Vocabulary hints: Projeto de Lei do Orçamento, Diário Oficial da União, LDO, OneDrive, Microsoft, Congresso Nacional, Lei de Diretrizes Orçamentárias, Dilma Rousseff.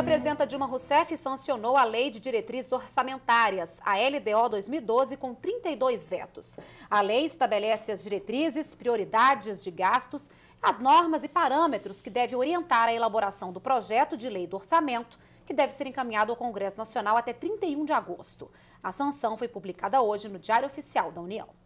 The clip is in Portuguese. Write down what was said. a presidenta Dilma Rousseff sancionou a Lei de Diretrizes Orçamentárias, a LDO 2012, com 32 vetos. A lei estabelece as diretrizes, prioridades de gastos, as normas e parâmetros que devem orientar a elaboração do Projeto de Lei do Orçamento, que deve ser encaminhado ao Congresso Nacional até 31 de agosto. A sanção foi publicada hoje no Diário Oficial da União.